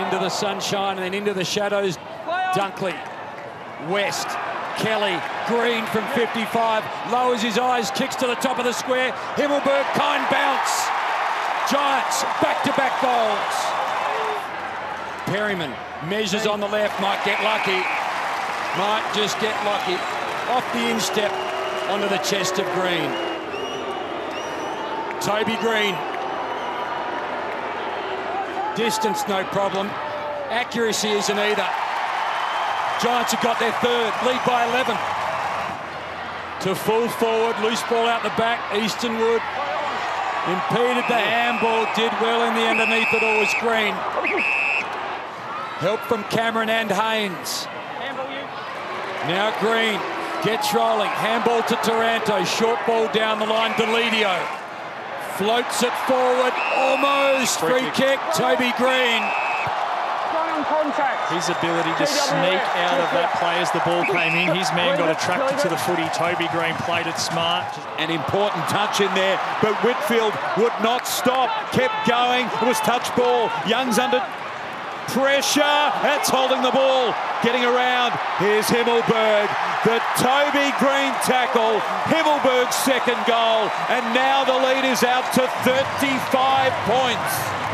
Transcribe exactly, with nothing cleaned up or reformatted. into the sunshine and then into the shadows. Dunkley, West, Kelly, Green from fifty-five, lowers his eyes, kicks to the top of the square. Himmelberg, kind bounce. Giants, back-to-back goals. Perryman measures on the left, might get lucky. Might just get lucky. Off the instep, onto the chest of Green. Toby Green. Distance, no problem. Accuracy isn't either. Giants have got their third, lead by eleven. To full forward, loose ball out the back, Eastern Wood. Impeded the handball, did well in the underneath, it all was Green. Help from Cameron and Haynes. Now Green gets rolling, handball to Taranto, short ball down the line, Deledio. Floats it forward, almost free, free kick. kick, Toby Green. His ability to sneak out of that play as the ball came in. His man got attracted to the footy. Toby Greene played it smart. An important touch in there, but Whitfield would not stop. Kept going. It was touch ball. Young's under pressure. That's holding the ball. Getting around. Here's Himmelberg. The Toby Greene tackle. Himmelberg's second goal. And now the lead is out to thirty-five points.